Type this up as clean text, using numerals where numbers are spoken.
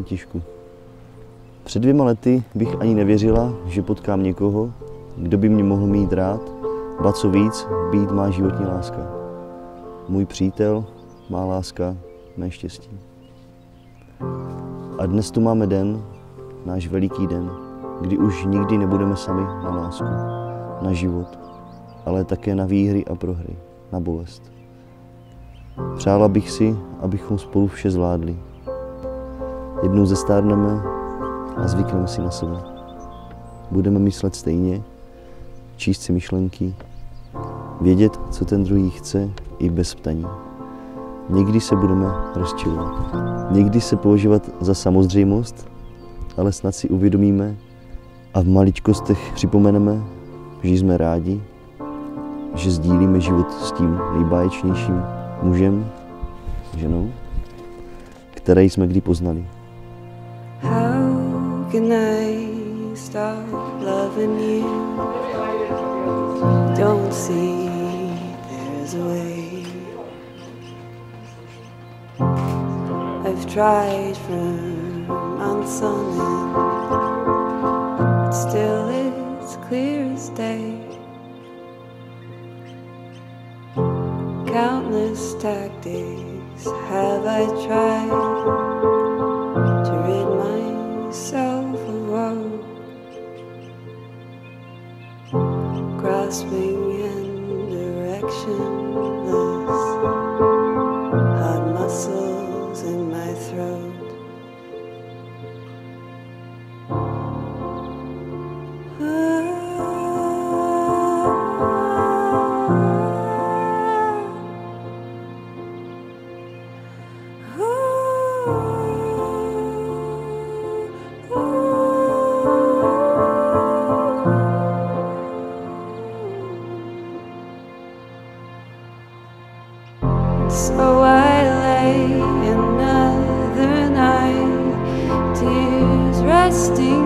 Františku. Před 2 lety bych ani nevěřila, že potkám někoho, kdo by mě mohl mít rád, ba co víc, být má životní láska. Můj přítel, má láska, mé štěstí. A dnes tu máme den, náš veliký den, kdy už nikdy nebudeme sami na lásku, na život, ale také na výhry a prohry, na bolest. Přála bych si, abychom spolu vše zvládli. Jednou zestárneme a zvykneme si na sebe. Budeme myslet stejně, číst si myšlenky, vědět, co ten druhý chce, i bez ptaní. Někdy se budeme rozčilovat, někdy se považovat za samozřejmost, ale snad si uvědomíme a v maličkostech připomeneme, že jsme rádi, že sdílíme život s tím nejbáječnějším mužem, ženou, které jsme kdy poznali. I've tried from on sun, but still it's clear as day. Countless tactics have I tried to rid myself of woe, grasping and directionless, hard muscle in my throat. So I lay another night, tears resting